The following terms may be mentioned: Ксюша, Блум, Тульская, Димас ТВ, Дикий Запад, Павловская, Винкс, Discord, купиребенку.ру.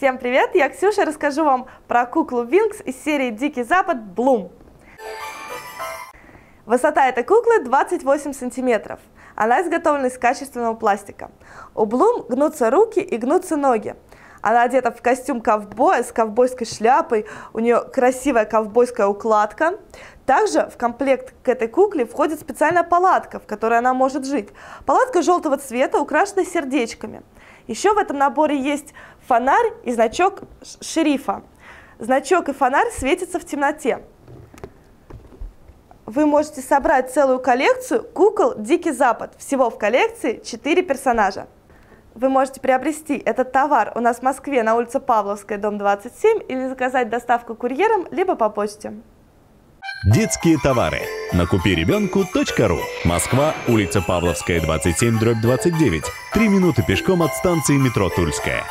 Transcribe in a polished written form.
Всем привет, я Ксюша, расскажу вам про куклу Винкс из серии «Дикий Запад» Блум. Высота этой куклы 28 сантиметров. Она изготовлена из качественного пластика. У Блум гнутся руки и гнутся ноги. Она одета в костюм ковбоя с ковбойской шляпой, у нее красивая ковбойская укладка. Также в комплект к этой кукле входит специальная палатка, в которой она может жить. Палатка желтого цвета, украшена сердечками. Еще в этом наборе есть фонарь и значок шерифа. Значок и фонарь светятся в темноте. Вы можете собрать целую коллекцию кукол «Дикий Запад». Всего в коллекции 4 персонажа. Вы можете приобрести этот товар у нас в Москве на улице Павловская, дом 27, или заказать доставку курьером, либо по почте. Детские товары на купиребенку.ру. Москва, улица Павловская, 27/29. 3 минуты пешком от станции метро Тульская.